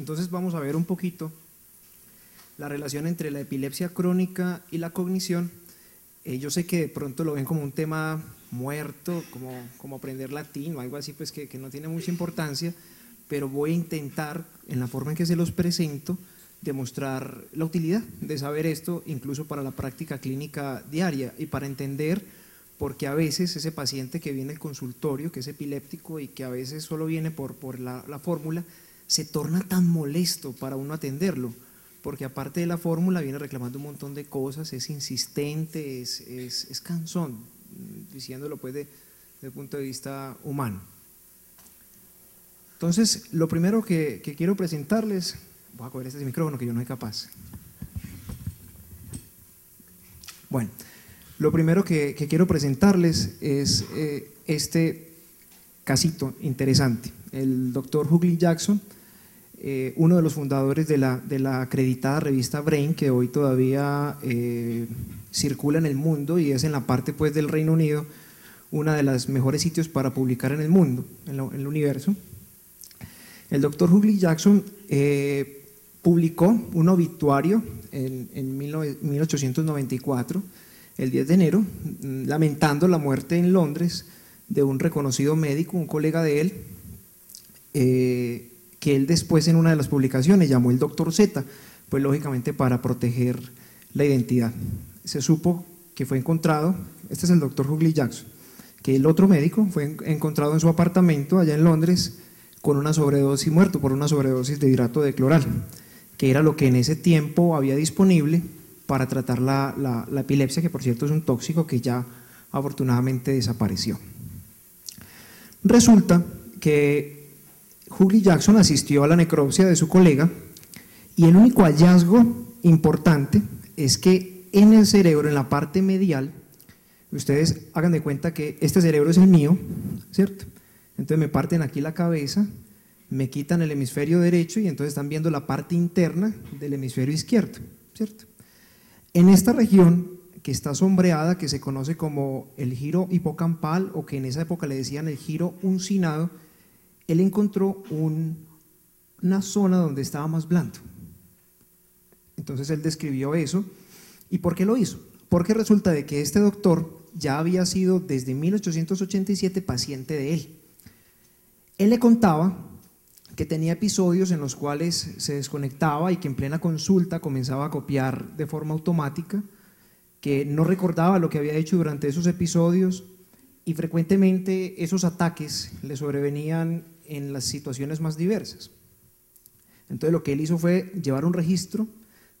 Entonces vamos a ver un poquito la relación entre la epilepsia crónica y la cognición. Yo sé que de pronto lo ven como un tema muerto, como aprender latín o algo así, pues que no tiene mucha importancia, pero voy a intentar, en la forma en que se los presento, demostrar la utilidad de saber esto, incluso para la práctica clínica diaria y para entender por qué a veces ese paciente que viene al consultorio, que es epiléptico y que a veces solo viene por la fórmula, se torna tan molesto para uno atenderlo. Porque aparte de la fórmula viene reclamando un montón de cosas, es insistente, es cansón, diciéndolo pues desde el punto de vista humano. Entonces, lo primero que quiero presentarles, voy a coger este micrófono que yo no soy capaz. Bueno, lo primero que quiero presentarles es este casito interesante, el doctor Hughlings Jackson, uno de los fundadores de la acreditada revista Brain, que hoy todavía circula en el mundo y es en la parte pues, del Reino Unido, una de las mejores sitios para publicar en el mundo, en el universo. El doctor Hughlings Jackson publicó un obituario en 1894, el 10 de enero, lamentando la muerte en Londres de un reconocido médico, un colega de él, que él después en una de las publicaciones llamó el doctor Z, pues lógicamente para proteger la identidad. Se supo que fue encontrado, este es el doctor Hughlings Jackson, que el otro médico fue encontrado en su apartamento allá en Londres con una sobredosis, muerto por una sobredosis de hidrato de cloral, que era lo que en ese tiempo había disponible para tratar la epilepsia, que por cierto es un tóxico que ya afortunadamente desapareció. Resulta que Hughlings Jackson asistió a la necropsia de su colega y el único hallazgo importante es que en el cerebro, en la parte medial, ustedes hagan de cuenta que este cerebro es el mío, ¿cierto? Entonces me parten aquí la cabeza, me quitan el hemisferio derecho y entonces están viendo la parte interna del hemisferio izquierdo, ¿cierto? En esta región que está sombreada, que se conoce como el giro hipocampal o que en esa época le decían el giro uncinado, él encontró una zona donde estaba más blando. Entonces él describió eso. ¿Y por qué lo hizo? Porque resulta de que este doctor ya había sido desde 1887 paciente de él. Él le contaba que tenía episodios en los cuales se desconectaba y que en plena consulta comenzaba a copiar de forma automática, que no recordaba lo que había hecho durante esos episodios y frecuentemente esos ataques le sobrevenían en las situaciones más diversas. Entonces lo que él hizo fue llevar un registro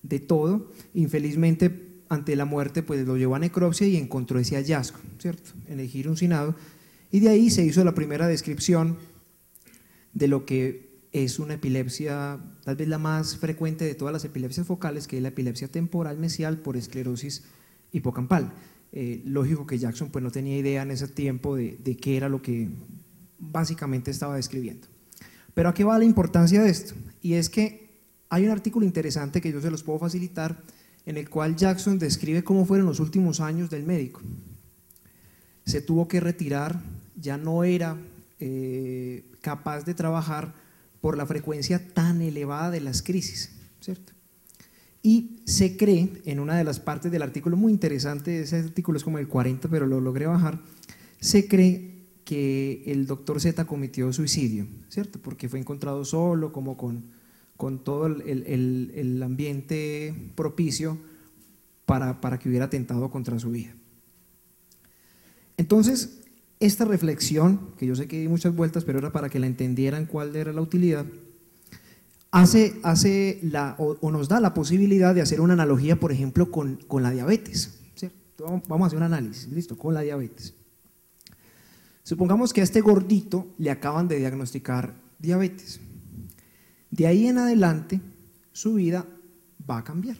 de todo. Infelizmente ante la muerte pues lo llevó a necropsia y encontró ese hallazgo, ¿cierto? En el giro uncinado, y de ahí se hizo la primera descripción de lo que es una epilepsia, tal vez la más frecuente de todas las epilepsias focales, que es la epilepsia temporal mesial por esclerosis hipocampal. Lógico que Jackson pues no tenía idea en ese tiempo de qué era lo que básicamente estaba describiendo. Pero ¿a qué va la importancia de esto? Y es que hay un artículo interesante que yo se los puedo facilitar, en el cual Jackson describe cómo fueron los últimos años del médico. Se tuvo que retirar, ya no era capaz de trabajar por la frecuencia tan elevada de las crisis, ¿cierto? Y se cree, en una de las partes del artículo muy interesante, ese artículo es como el 40 pero lo logré bajar, se cree que el doctor Z cometió suicidio, ¿cierto? Porque fue encontrado solo, como con todo el ambiente propicio para que hubiera atentado contra su vida. Entonces, esta reflexión, que yo sé que di muchas vueltas, pero era para que la entendieran cuál era la utilidad, nos da la posibilidad de hacer una analogía, por ejemplo, con la diabetes, ¿cierto? Vamos a hacer un análisis, listo, con la diabetes. Supongamos que a este gordito le acaban de diagnosticar diabetes. De ahí en adelante, su vida va a cambiar.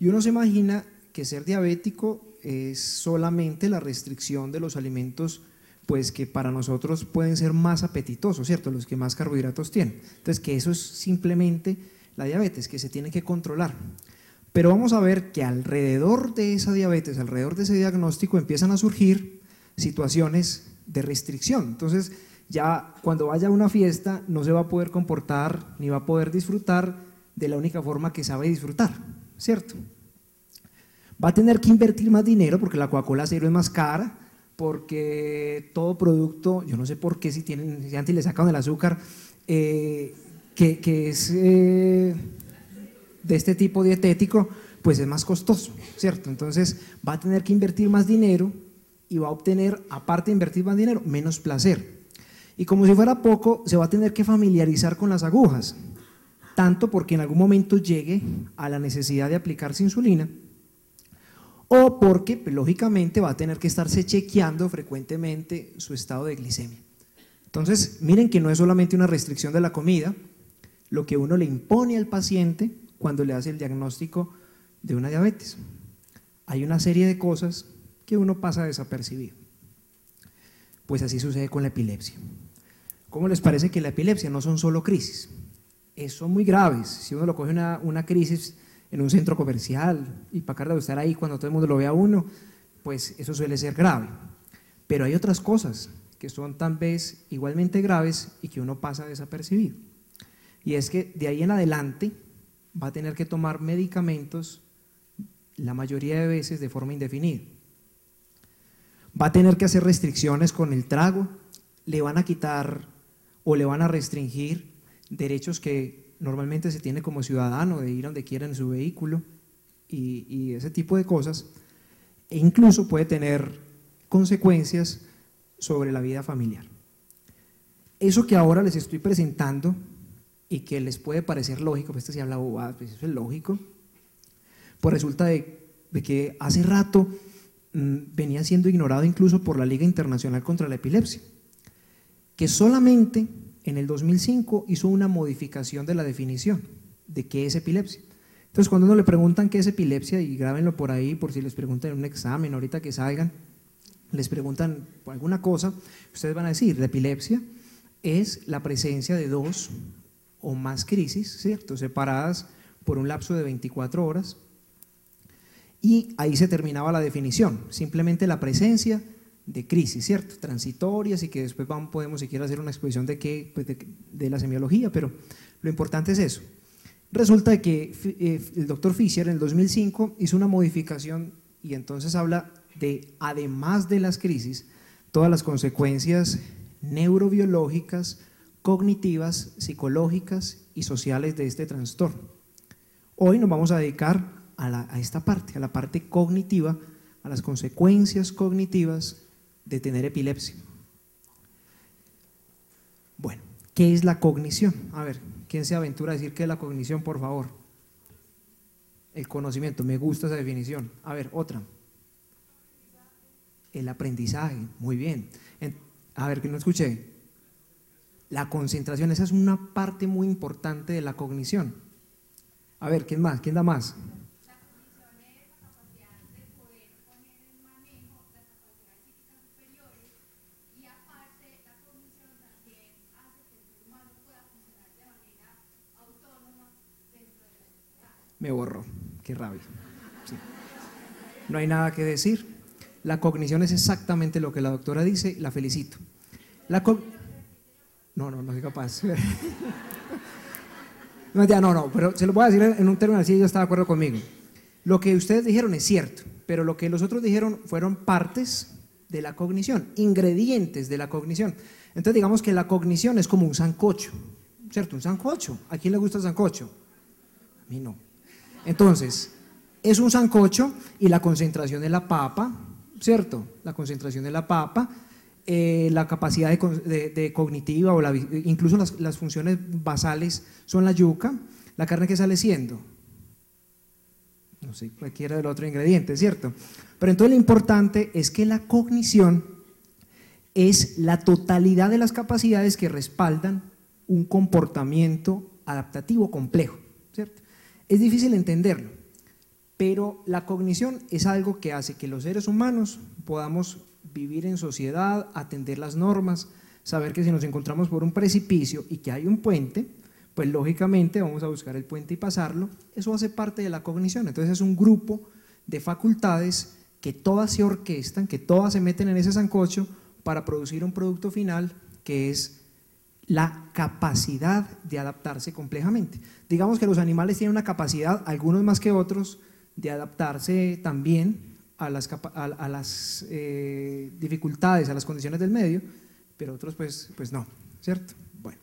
Y uno se imagina que ser diabético es solamente la restricción de los alimentos pues que para nosotros pueden ser más apetitosos, ¿cierto? Los que más carbohidratos tienen. Entonces, que eso es simplemente la diabetes, que se tiene que controlar. Pero vamos a ver que alrededor de esa diabetes, alrededor de ese diagnóstico, empiezan a surgir situaciones de restricción. Entonces, ya cuando vaya a una fiesta no se va a poder comportar ni va a poder disfrutar de la única forma que sabe disfrutar, ¿cierto? Va a tener que invertir más dinero porque la Coca-Cola cero es más cara, porque todo producto, yo no sé por qué si antes le sacan el azúcar, que es de este tipo dietético, pues es más costoso, ¿cierto? Entonces va a tener que invertir más dinero y va a obtener, aparte de invertir más dinero, menos placer. Y como si fuera poco, se va a tener que familiarizar con las agujas, tanto porque en algún momento llegue a la necesidad de aplicarse insulina, o porque lógicamente va a tener que estarse chequeando frecuentemente su estado de glicemia. Entonces, miren que no es solamente una restricción de la comida, lo que uno le impone al paciente cuando le hace el diagnóstico de una diabetes. Hay una serie de cosas que uno pasa desapercibido. Pues así sucede con la epilepsia. ¿Cómo les parece que la epilepsia no son solo crisis? Son muy graves. Si uno lo coge una crisis en un centro comercial y para cargar de estar ahí cuando todo el mundo lo ve a uno, pues eso suele ser grave. Pero hay otras cosas que son tal vez igualmente graves y que uno pasa desapercibido. Y es que de ahí en adelante va a tener que tomar medicamentos la mayoría de veces de forma indefinida. Va a tener que hacer restricciones con el trago, le van a quitar o le van a restringir derechos que normalmente se tiene como ciudadano, de ir donde quiera en su vehículo y ese tipo de cosas, e incluso puede tener consecuencias sobre la vida familiar. Eso que ahora les estoy presentando y que les puede parecer lógico, pues esto se habla bobada, pues eso es lógico, pues resulta de que hace rato venía siendo ignorado incluso por la Liga Internacional contra la Epilepsia, que solamente en el 2005 hizo una modificación de la definición de qué es epilepsia. Entonces, cuando uno le preguntan qué es epilepsia, y grábenlo por ahí por si les preguntan en un examen, ahorita que salgan, les preguntan alguna cosa, ustedes van a decir, la epilepsia es la presencia de dos o más crisis, ¿cierto?, separadas por un lapso de 24 horas, y ahí se terminaba la definición, simplemente la presencia de crisis, ¿cierto?, transitorias, y que después podemos siquiera hacer una exposición de qué, pues de la semiología, pero lo importante es eso. Resulta que el doctor Fisher en el 2005 hizo una modificación y entonces habla de, además de las crisis, todas las consecuencias neurobiológicas, cognitivas, psicológicas y sociales de este trastorno. Hoy nos vamos a dedicar a esta parte, a la parte cognitiva, a las consecuencias cognitivas de tener epilepsia. Bueno, ¿qué es la cognición? A ver, ¿quién se aventura a decir qué es la cognición, por favor? El conocimiento, me gusta esa definición. A ver, otra. El aprendizaje, muy bien. A ver, que no escuché. La concentración, esa es una parte muy importante de la cognición. A ver, ¿quién más? ¿Quién da más? Me borró, qué rabia. Sí. No hay nada que decir. La cognición es exactamente lo que la doctora dice, la felicito. No soy capaz. No, pero se lo voy a decir en un término así, ella está de acuerdo conmigo. Lo que ustedes dijeron es cierto, pero lo que los otros dijeron fueron partes de la cognición, ingredientes de la cognición. Entonces digamos que la cognición es como un sancocho, ¿cierto? Un sancocho. ¿A quién le gusta el sancocho? A mí no. Entonces, es un sancocho y la concentración de la papa, ¿cierto? La concentración de la papa, la capacidad de cognitiva, o incluso las funciones basales son la yuca, la carne que sale siendo, no sé, cualquiera del otro ingrediente, ¿cierto? Pero entonces lo importante es que la cognición es la totalidad de las capacidades que respaldan un comportamiento adaptativo complejo, ¿cierto? Es difícil entenderlo, pero la cognición es algo que hace que los seres humanos podamos vivir en sociedad, atender las normas, saber que si nos encontramos por un precipicio y que hay un puente, pues lógicamente vamos a buscar el puente y pasarlo. Eso hace parte de la cognición. Entonces es un grupo de facultades que todas se orquestan, que todas se meten en ese sancocho para producir un producto final que es la capacidad de adaptarse complejamente. Digamos que los animales tienen una capacidad, algunos más que otros, de adaptarse también a las dificultades, a las condiciones del medio, pero otros pues no, ¿cierto? Bueno,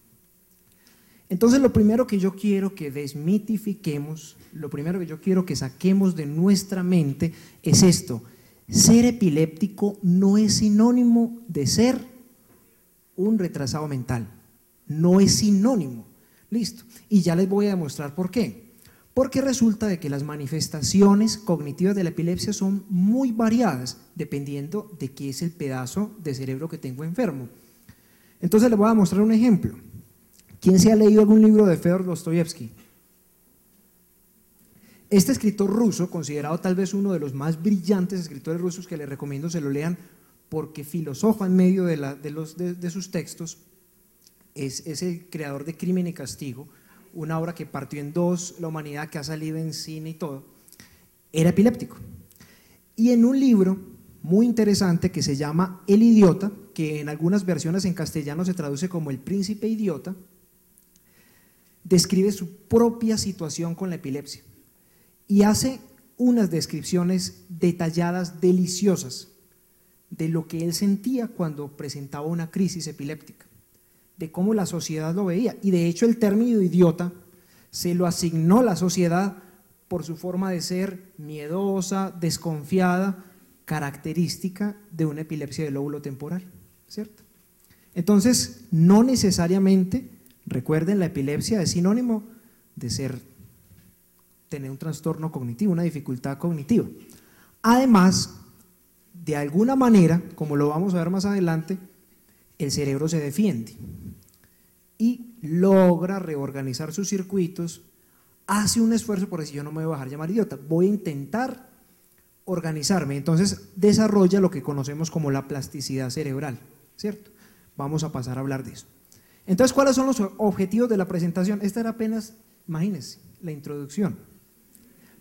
entonces lo primero que yo quiero que desmitifiquemos, lo primero que yo quiero que saquemos de nuestra mente es esto: ser epiléptico no es sinónimo de ser un retrasado mental, no es sinónimo, listo, y ya les voy a demostrar por qué. Porque resulta de que las manifestaciones cognitivas de la epilepsia son muy variadas dependiendo de qué es el pedazo de cerebro que tengo enfermo. Entonces les voy a mostrar un ejemplo. ¿Quién se ha leído algún libro de Fiódor Dostoyevski? Este escritor ruso, considerado tal vez uno de los más brillantes escritores rusos, que les recomiendo se lo lean porque filosofa en medio de sus textos, es el creador de Crimen y Castigo, una obra que partió en dos la humanidad, que ha salido en cine y todo. Era epiléptico. Y en un libro muy interesante que se llama El Idiota, que en algunas versiones en castellano se traduce como El Príncipe Idiota, describe su propia situación con la epilepsia. Y hace unas descripciones detalladas, deliciosas, de lo que él sentía cuando presentaba una crisis epiléptica, de cómo la sociedad lo veía. Y de hecho el término idiota se lo asignó la sociedad por su forma de ser miedosa, desconfiada, característica de una epilepsia del lóbulo temporal, ¿cierto? Entonces, no necesariamente, recuerden, la epilepsia es sinónimo de tener un trastorno cognitivo, una dificultad cognitiva. Además, de alguna manera, como lo vamos a ver más adelante, el cerebro se defiende y logra reorganizar sus circuitos, hace un esfuerzo por decir: yo no me voy a dejar llamar idiota, voy a intentar organizarme. Entonces desarrolla lo que conocemos como la plasticidad cerebral, ¿cierto? Vamos a pasar a hablar de eso. Entonces, ¿cuáles son los objetivos de la presentación? Esta era apenas, imagínense, la introducción.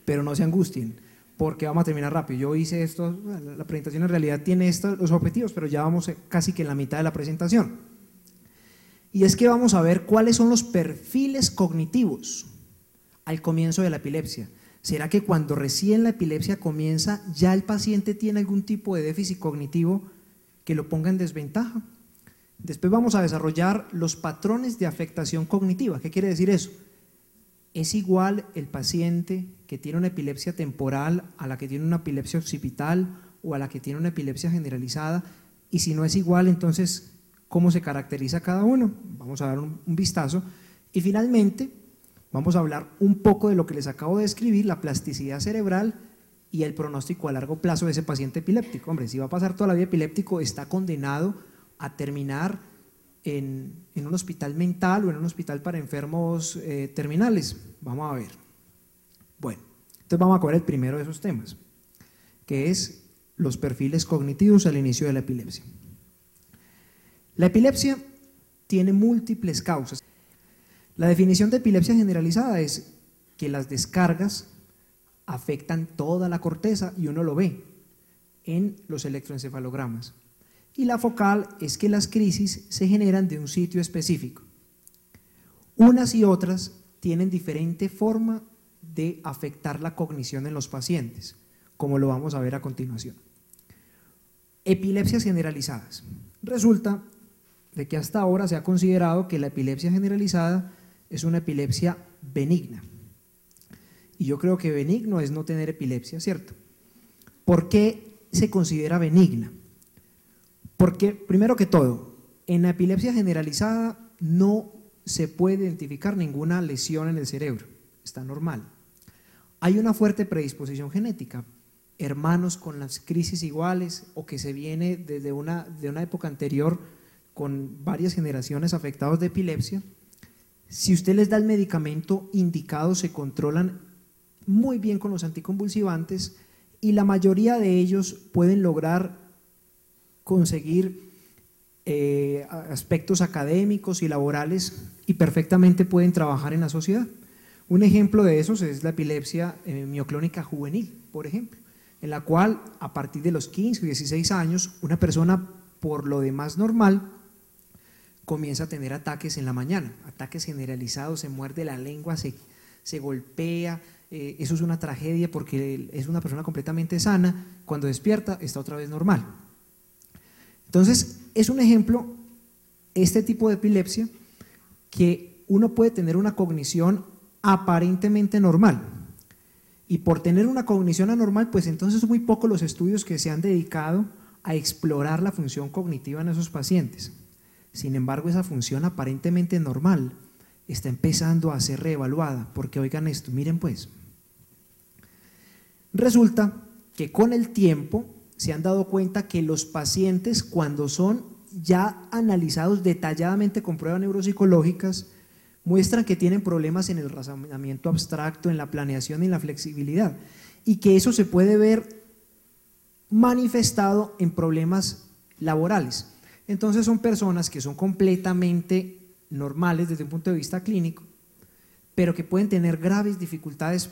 Pero no se angustien, porque vamos a terminar rápido. Yo hice esto, la presentación en realidad tiene los objetivos, pero ya vamos casi que en la mitad de la presentación. Y es que vamos a ver cuáles son los perfiles cognitivos al comienzo de la epilepsia. ¿Será que cuando recién la epilepsia comienza, ya el paciente tiene algún tipo de déficit cognitivo que lo ponga en desventaja? Después vamos a desarrollar los patrones de afectación cognitiva. ¿Qué quiere decir eso? ¿Es igual el paciente que tiene una epilepsia temporal a la que tiene una epilepsia occipital o a la que tiene una epilepsia generalizada? Y si no es igual, entonces, ¿cómo se caracteriza cada uno? Vamos a dar un vistazo. Y finalmente, vamos a hablar un poco de lo que les acabo de describir, la plasticidad cerebral y el pronóstico a largo plazo de ese paciente epiléptico. Hombre, si va a pasar toda la vida epiléptico, está condenado a terminar en un hospital mental o en un hospital para enfermos terminales. Vamos a ver. Bueno, entonces vamos a coger el primero de esos temas, que es los perfiles cognitivos al inicio de la epilepsia. La epilepsia tiene múltiples causas. La definición de epilepsia generalizada es que las descargas afectan toda la corteza y uno lo ve en los electroencefalogramas. Y la focal es que las crisis se generan de un sitio específico. Unas y otras tienen diferente forma de afectar la cognición en los pacientes, como lo vamos a ver a continuación. Epilepsias generalizadas. Resulta de que hasta ahora se ha considerado que la epilepsia generalizada es una epilepsia benigna. Y yo creo que benigno es no tener epilepsia, ¿cierto? ¿Por qué se considera benigna? Porque, primero que todo, en la epilepsia generalizada no se puede identificar ninguna lesión en el cerebro, está normal. Hay una fuerte predisposición genética, hermanos con las crisis iguales o que se viene desde una época anterior con varias generaciones afectados de epilepsia. Si usted les da el medicamento indicado, se controlan muy bien con los anticonvulsivantes y la mayoría de ellos pueden lograr conseguir aspectos académicos y laborales y perfectamente pueden trabajar en la sociedad. Un ejemplo de esos es la epilepsia mioclónica juvenil, por ejemplo, en la cual a partir de los 15 o 16 años una persona por lo demás normal comienza a tener ataques en la mañana, ataques generalizados, se muerde la lengua, se golpea. Eso es una tragedia porque es una persona completamente sana, cuando despierta está otra vez normal. Entonces es un ejemplo este tipo de epilepsia que uno puede tener una cognición aparentemente normal, y por tener una cognición anormal, pues entonces muy pocos los estudios que se han dedicado a explorar la función cognitiva en esos pacientes. Sin embargo, esa función aparentemente normal está empezando a ser reevaluada, porque oigan esto, miren pues. Resulta que con el tiempo se han dado cuenta que los pacientes, cuando son ya analizados detalladamente con pruebas neuropsicológicas, muestran que tienen problemas en el razonamiento abstracto, en la planeación y en la flexibilidad, y que eso se puede ver manifestado en problemas laborales. Entonces son personas que son completamente normales desde un punto de vista clínico, pero que pueden tener graves dificultades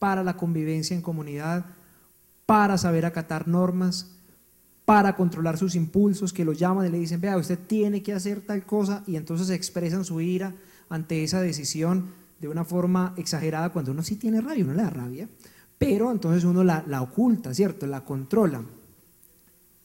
para la convivencia en comunidad, para saber acatar normas, para controlar sus impulsos, que lo llaman y le dicen, vea, usted tiene que hacer tal cosa, y entonces expresan su ira ante esa decisión de una forma exagerada, cuando uno sí tiene rabia, uno le da rabia, pero entonces uno la oculta, ¿cierto? La controla.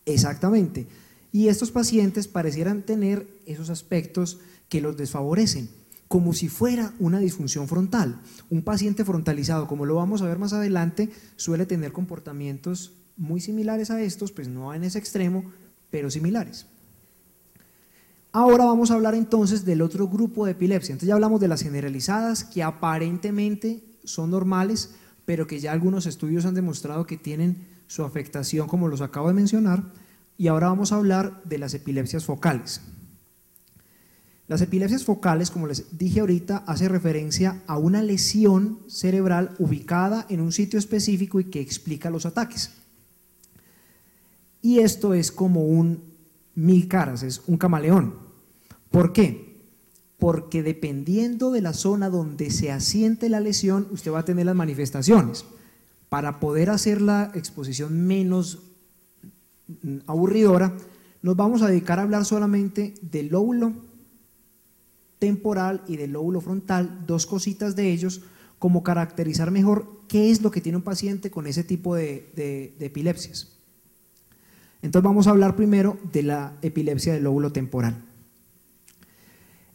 Exactamente. Y estos pacientes parecieran tener esos aspectos que los desfavorecen, como si fuera una disfunción frontal. Un paciente frontalizado, como lo vamos a ver más adelante, suele tener comportamientos muy similares a estos, pues no en ese extremo, pero similares. Ahora vamos a hablar entonces del otro grupo de epilepsia. Entonces ya hablamos de las generalizadas, que aparentemente son normales, pero que ya algunos estudios han demostrado que tienen su afectación, como los acabo de mencionar, y ahora vamos a hablar de las epilepsias focales. Las epilepsias focales, como les dije ahorita, hace referencia a una lesión cerebral ubicada en un sitio específico y que explica los ataques. Y esto es como un mil caras, es un camaleón. ¿Por qué? Porque dependiendo de la zona donde se asiente la lesión, usted va a tener las manifestaciones. Para poder hacer la exposición menos aburridora, nos vamos a dedicar a hablar solamente del lóbulo temporal y del lóbulo frontal, dos cositas de ellos, como caracterizar mejor qué es lo que tiene un paciente con ese tipo de epilepsias. Entonces vamos a hablar primero de la epilepsia del lóbulo temporal.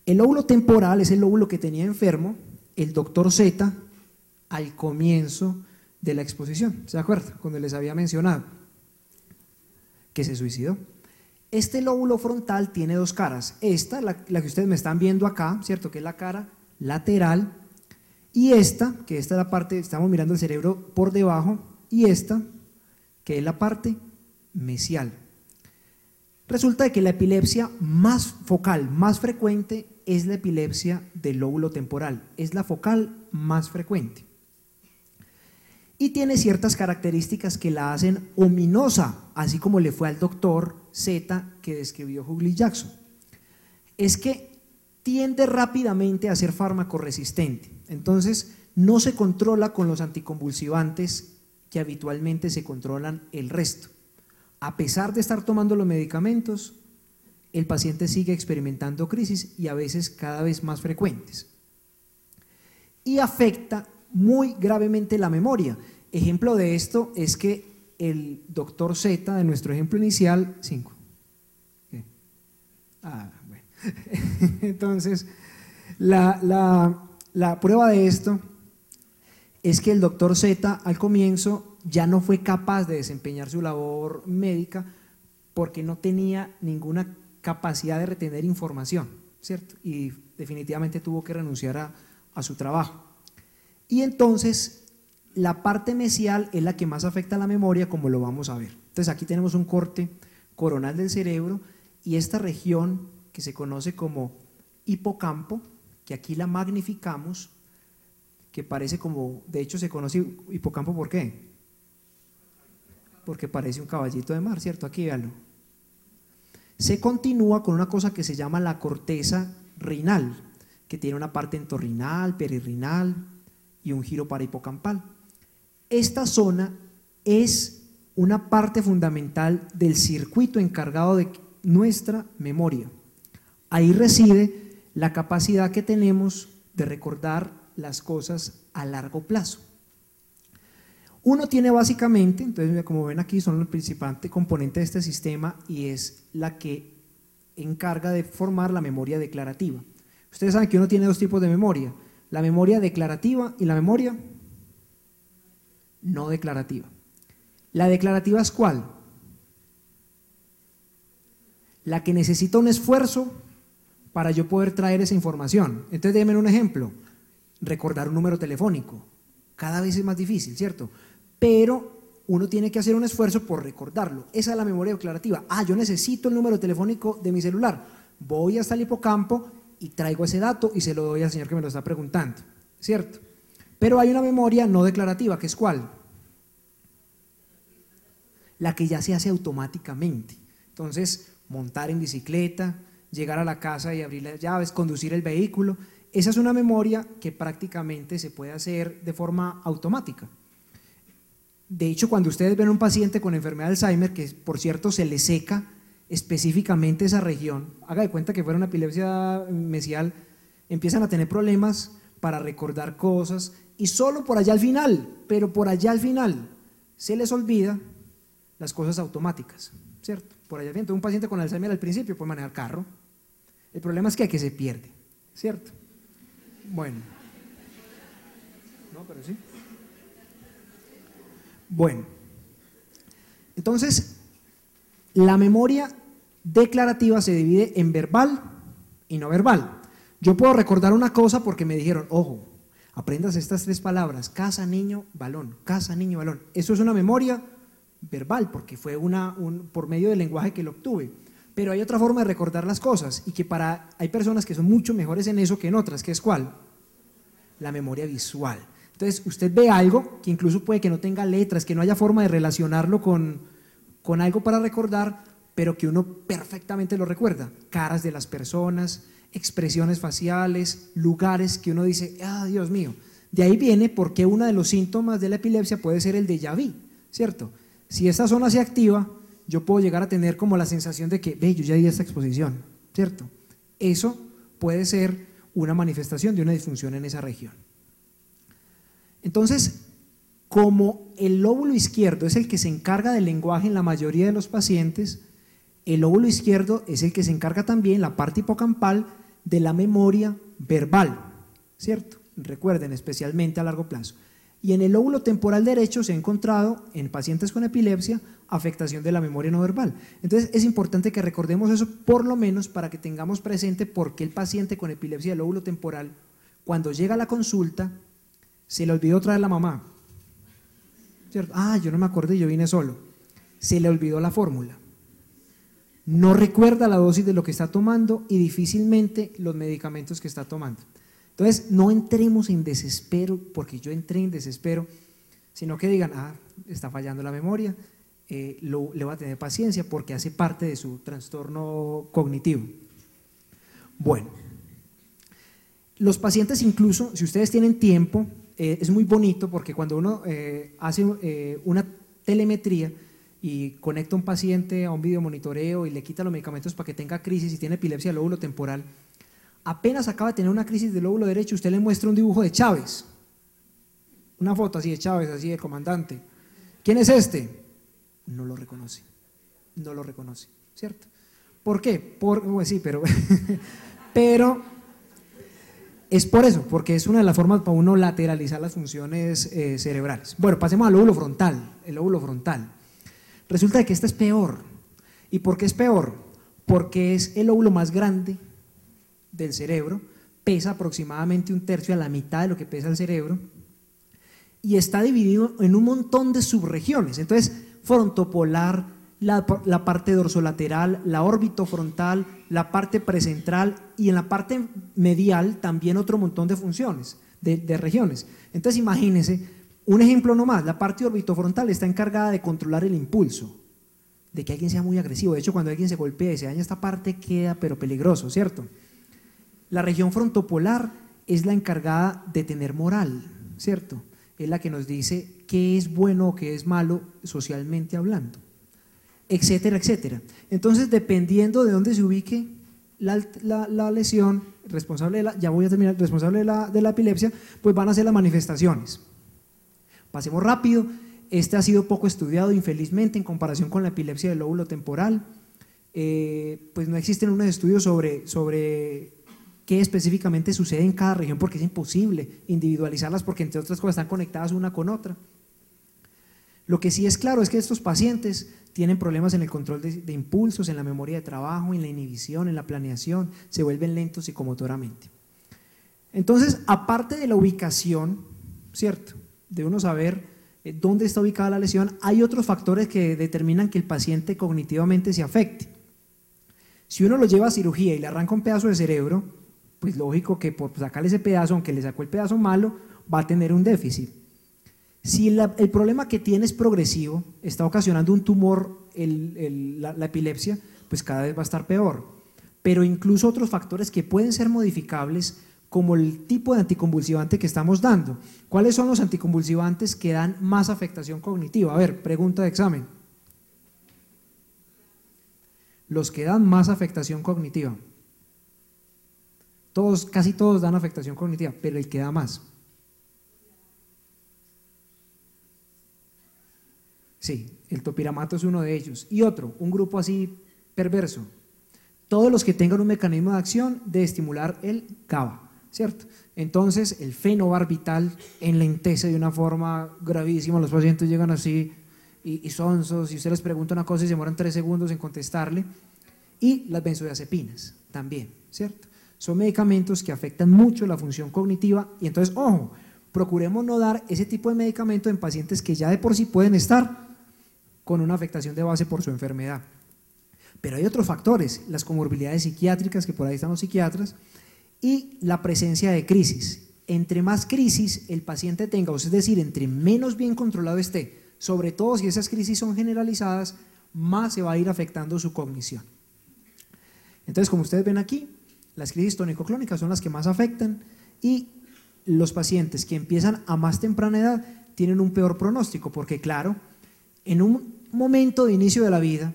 El lóbulo temporal es el lóbulo que tenía enfermo el doctor Z al comienzo de la exposición, ¿se acuerdan? Cuando les había mencionado que se suicidó. Este lóbulo frontal tiene dos caras, esta, la que ustedes me están viendo acá, ¿cierto? Que es la cara lateral, y esta, que esta es la parte, estamos mirando el cerebro por debajo, y esta, que es la parte mesial. Resulta que la epilepsia más focal, más frecuente, es la epilepsia del lóbulo temporal, es la focal más frecuente. Y tiene ciertas características que la hacen ominosa, así como le fue al doctor Z que describió Julie Jackson. Es que tiende rápidamente a ser fármaco resistente, entonces no se controla con los anticonvulsivantes que habitualmente se controlan el resto. A pesar de estar tomando los medicamentos, el paciente sigue experimentando crisis y a veces cada vez más frecuentes. Y afecta muy gravemente la memoria. Ejemplo de esto es que el doctor Z de nuestro ejemplo inicial, 5. Bueno. Entonces, la prueba de esto es que el doctor Z al comienzo ya no fue capaz de desempeñar su labor médica porque no tenía ninguna capacidad de retener información, ¿cierto? Y definitivamente tuvo que renunciar a su trabajo. Y entonces la parte mesial es la que más afecta a la memoria, como lo vamos a ver. Entonces aquí tenemos un corte coronal del cerebro y esta región que se conoce como hipocampo, que aquí la magnificamos, que parece como, de hecho se conoce hipocampo, ¿por qué? Porque parece un caballito de mar, ¿cierto? Aquí véanlo. Se continúa con una cosa que se llama la corteza rinal, que tiene una parte entorrinal, perirrinal y un giro para hipocampal. Esta zona es una parte fundamental del circuito encargado de nuestra memoria. Ahí reside la capacidad que tenemos de recordar las cosas a largo plazo. Uno tiene básicamente, entonces como ven aquí, son el principal componente de este sistema y es la que encarga de formar la memoria declarativa. Ustedes saben que uno tiene dos tipos de memoria, la memoria declarativa y la memoria no declarativa. ¿La declarativa es cuál? La que necesita un esfuerzo para yo poder traer esa información. Entonces déjenme un ejemplo, recordar un número telefónico, cada vez es más difícil, ¿cierto? Pero uno tiene que hacer un esfuerzo por recordarlo, esa es la memoria declarativa. Ah, yo necesito el número telefónico de mi celular, voy hasta el hipocampo y traigo ese dato y se lo doy al señor que me lo está preguntando, ¿cierto? Pero hay una memoria no declarativa, que es ¿cuál? La que ya se hace automáticamente. Entonces, montar en bicicleta, llegar a la casa y abrir las llaves, conducir el vehículo, esa es una memoria que prácticamente se puede hacer de forma automática. De hecho, cuando ustedes ven a un paciente con enfermedad de Alzheimer, que por cierto se le seca específicamente esa región, haga de cuenta que fuera una epilepsia mesial, empiezan a tener problemas para recordar cosas y solo por allá al final, pero por allá al final se les olvida las cosas automáticas, ¿cierto? Por allá al final, un paciente con Alzheimer al principio puede manejar carro, el problema es que se pierde, ¿cierto? Bueno, no, pero sí. Bueno, entonces la memoria declarativa se divide en verbal y no verbal. Yo puedo recordar una cosa porque me dijeron, ojo, aprendas estas tres palabras, casa, niño, balón, casa, niño, balón. Eso es una memoria verbal porque fue por medio del lenguaje que lo obtuve. Pero hay otra forma de recordar las cosas y que hay personas que son mucho mejores en eso que en otras, que es ¿cuál? La memoria visual. Entonces usted ve algo que incluso puede que no tenga letras, que no haya forma de relacionarlo con algo para recordar, pero que uno perfectamente lo recuerda, caras de las personas, expresiones faciales, lugares que uno dice, ah, Dios mío. De ahí viene porque uno de los síntomas de la epilepsia puede ser el déjà vu, ¿cierto? Si esta zona se activa, yo puedo llegar a tener como la sensación de que, ve, yo ya di esta exposición, ¿cierto? Eso puede ser una manifestación de una disfunción en esa región. Entonces, como el lóbulo izquierdo es el que se encarga del lenguaje en la mayoría de los pacientes, el lóbulo izquierdo es el que se encarga también, la parte hipocampal, de la memoria verbal, ¿cierto? Recuerden, especialmente a largo plazo. Y en el lóbulo temporal derecho se ha encontrado en pacientes con epilepsia afectación de la memoria no verbal. Entonces es importante que recordemos eso por lo menos para que tengamos presente por qué el paciente con epilepsia del lóbulo temporal cuando llega a la consulta se le olvidó traer la mamá, ¿cierto? Ah, yo no me acordé, yo vine solo. Se le olvidó la fórmula. No recuerda la dosis de lo que está tomando y difícilmente los medicamentos que está tomando. Entonces, no entremos en desespero, porque yo entré en desespero, sino que digan, ah, está fallando la memoria, le va a tener paciencia porque hace parte de su trastorno cognitivo. Bueno, los pacientes incluso, si ustedes tienen tiempo, es muy bonito porque cuando uno hace una telemetría y conecta a un paciente a un videomonitoreo y le quita los medicamentos para que tenga crisis y tiene epilepsia del lóbulo temporal, apenas acaba de tener una crisis del lóbulo derecho, usted le muestra un dibujo de Chávez, una foto así de Chávez, así del comandante. ¿Quién es este? No lo reconoce, no lo reconoce, ¿cierto? ¿Por qué? Pues sí, pero, pero es por eso, porque es una de las formas para uno lateralizar las funciones cerebrales. Bueno, pasemos al lóbulo frontal, el lóbulo frontal. Resulta que este es peor. ¿Y por qué es peor? Porque es el lóbulo más grande del cerebro, pesa aproximadamente 1/3 a la mitad de lo que pesa el cerebro y está dividido en un montón de subregiones. Entonces, frontopolar, la parte dorsolateral, la orbitofrontal, la parte precentral y en la parte medial también otro montón de funciones, de regiones. Entonces, imagínense, un ejemplo nomás, la parte orbitofrontal está encargada de controlar el impulso, de que alguien sea muy agresivo. De hecho, cuando alguien se golpea y se daña esta parte, queda pero peligroso, ¿cierto? La región frontopolar es la encargada de tener moral, ¿cierto? Es la que nos dice qué es bueno o qué es malo socialmente hablando, etcétera, etcétera. Entonces, dependiendo de dónde se ubique la lesión responsable de la, ya voy a terminar, responsable de la epilepsia, pues van a ser las manifestaciones. Pasemos rápido, este ha sido poco estudiado, infelizmente, en comparación con la epilepsia del lóbulo temporal. Pues no existen unos estudios sobre qué específicamente sucede en cada región, porque es imposible individualizarlas, porque entre otras cosas están conectadas una con otra. Lo que sí es claro es que estos pacientes tienen problemas en el control de impulsos, en la memoria de trabajo, en la inhibición, en la planeación, se vuelven lentos psicomotoramente. Entonces, aparte de la ubicación, ¿cierto?, de uno saber dónde está ubicada la lesión, hay otros factores que determinan que el paciente cognitivamente se afecte. Si uno lo lleva a cirugía y le arranca un pedazo de cerebro, pues lógico que por sacarle ese pedazo, aunque le sacó el pedazo malo, va a tener un déficit. Si el problema que tiene es progresivo, está ocasionando un tumor, la epilepsia, pues cada vez va a estar peor. Pero incluso otros factores que pueden ser modificables, como el tipo de anticonvulsivante que estamos dando. ¿Cuáles son los anticonvulsivantes que dan más afectación cognitiva? A ver, pregunta de examen. Los que dan más afectación cognitiva. Casi todos dan afectación cognitiva, pero el que da más. Sí, el topiramato es uno de ellos. Y otro, un grupo así perverso. Todos los que tengan un mecanismo de acción de estimular el GABA, ¿cierto? Entonces, el fenobarbital enlentece de una forma gravísima. Los pacientes llegan así y sonsos. Si usted les pregunta una cosa y se demoran 3 segundos en contestarle. Y las benzodiazepinas también, ¿cierto? Son medicamentos que afectan mucho la función cognitiva. Y entonces, ojo, procuremos no dar ese tipo de medicamento en pacientes que ya de por sí pueden estar con una afectación de base por su enfermedad. Pero hay otros factores, las comorbilidades psiquiátricas, que por ahí están los psiquiatras, y la presencia de crisis. Entre más crisis el paciente tenga, o es decir, entre menos bien controlado esté, sobre todo si esas crisis son generalizadas, más se va a ir afectando su cognición. Entonces, como ustedes ven aquí, las crisis tónico-clónicas son las que más afectan, y los pacientes que empiezan a más temprana edad tienen un peor pronóstico, porque claro, en un momento de inicio de la vida,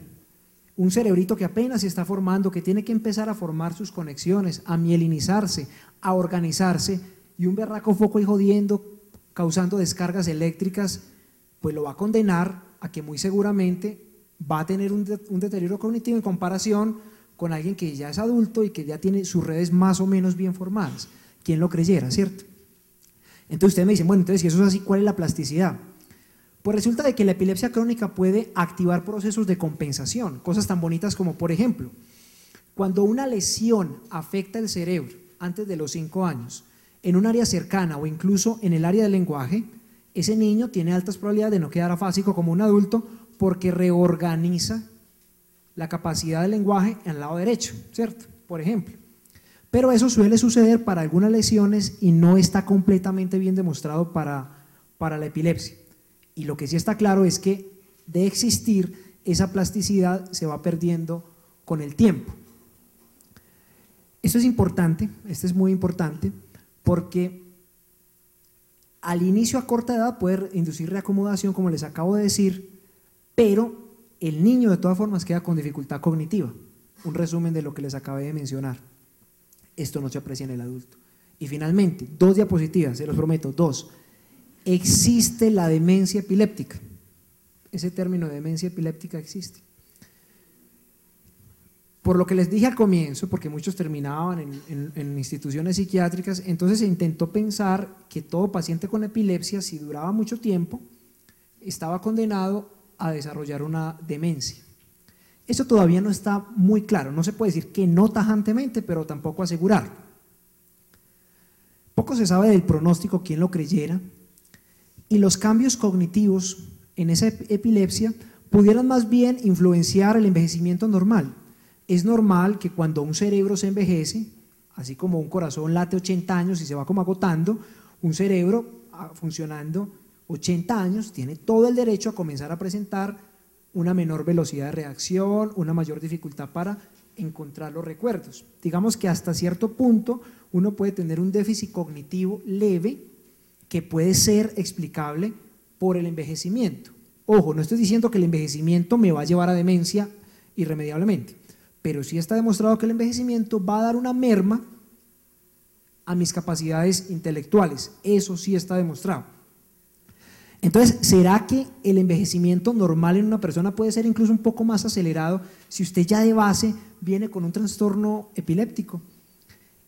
un cerebrito que apenas se está formando, que tiene que empezar a formar sus conexiones, a mielinizarse, a organizarse, y un berraco foco ahí jodiendo, causando descargas eléctricas, pues lo va a condenar a que muy seguramente va a tener un deterioro cognitivo en comparación con alguien que ya es adulto y que ya tiene sus redes más o menos bien formadas. ¿Quién lo creyera, cierto? Entonces ustedes me dicen, bueno, entonces si eso es así, ¿cuál es la plasticidad? Pues resulta de que la epilepsia crónica puede activar procesos de compensación, cosas tan bonitas como, por ejemplo, cuando una lesión afecta el cerebro antes de los 5 años, en un área cercana o incluso en el área del lenguaje, ese niño tiene altas probabilidades de no quedar afásico como un adulto porque reorganiza la capacidad del lenguaje al lado derecho, ¿cierto? Por ejemplo. Pero eso suele suceder para algunas lesiones y no está completamente bien demostrado para la epilepsia. Y lo que sí está claro es que de existir, esa plasticidad se va perdiendo con el tiempo. Esto es importante, esto es muy importante, porque al inicio a corta edad puede inducir reacomodación, como les acabo de decir, pero el niño de todas formas queda con dificultad cognitiva. Un resumen de lo que les acabé de mencionar. Esto no se aprecia en el adulto. Y finalmente, 2 diapositivas, se los prometo, 2. Existe la demencia epiléptica. Ese término de demencia epiléptica existe. Por lo que les dije al comienzo, porque muchos terminaban en instituciones psiquiátricas, entonces se intentó pensar que todo paciente con epilepsia, si duraba mucho tiempo, estaba condenado a desarrollar una demencia. Esto todavía no está muy claro, no se puede decir que no tajantemente, pero tampoco asegurarlo. Poco se sabe del pronóstico, quién lo creyera, y los cambios cognitivos en esa epilepsia pudieran más bien influenciar el envejecimiento normal. Es normal que cuando un cerebro se envejece, así como un corazón late 80 años y se va como agotando, un cerebro funcionando 80 años tiene todo el derecho a comenzar a presentar una menor velocidad de reacción, una mayor dificultad para encontrar los recuerdos. Digamos que hasta cierto punto uno puede tener un déficit cognitivo leve, que puede ser explicable por el envejecimiento. Ojo, no estoy diciendo que el envejecimiento me va a llevar a demencia irremediablemente, pero sí está demostrado que el envejecimiento va a dar una merma a mis capacidades intelectuales, eso sí está demostrado. Entonces, ¿será que el envejecimiento normal en una persona puede ser incluso un poco más acelerado si usted ya de base viene con un trastorno epiléptico?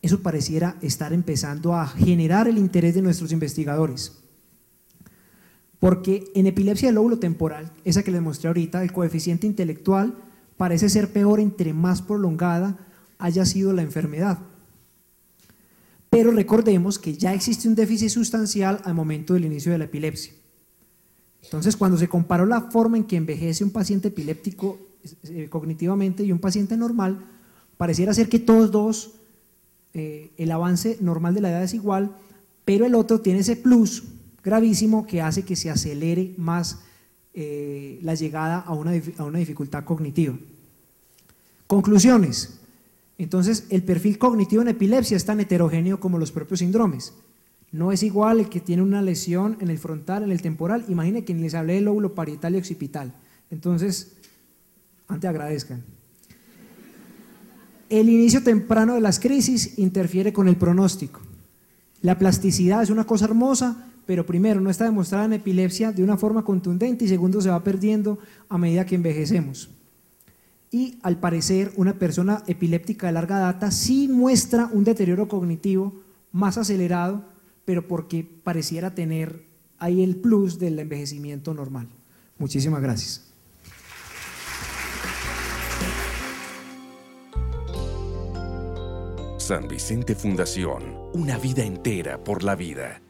Eso pareciera estar empezando a generar el interés de nuestros investigadores. Porque en epilepsia del lóbulo temporal, esa que les mostré ahorita, el coeficiente intelectual parece ser peor entre más prolongada haya sido la enfermedad. Pero recordemos que ya existe un déficit sustancial al momento del inicio de la epilepsia. Entonces, cuando se comparó la forma en que envejece un paciente epiléptico cognitivamente y un paciente normal, pareciera ser que todos dos, el avance normal de la edad es igual, pero el otro tiene ese plus gravísimo que hace que se acelere más la llegada a una dificultad cognitiva. Conclusiones. Entonces, el perfil cognitivo en epilepsia es tan heterogéneo como los propios síndromes. No es igual el que tiene una lesión en el frontal, en el temporal. Imaginen que les hablé del lóbulo parietal y occipital. Entonces, antes agradezcan. El inicio temprano de las crisis interfiere con el pronóstico. La plasticidad es una cosa hermosa, pero primero no está demostrada en epilepsia de una forma contundente y segundo se va perdiendo a medida que envejecemos. Y al parecer una persona epiléptica de larga data sí muestra un deterioro cognitivo más acelerado, pero porque pareciera tener ahí el plus del envejecimiento normal. Muchísimas gracias. San Vicente Fundación, una vida entera por la vida.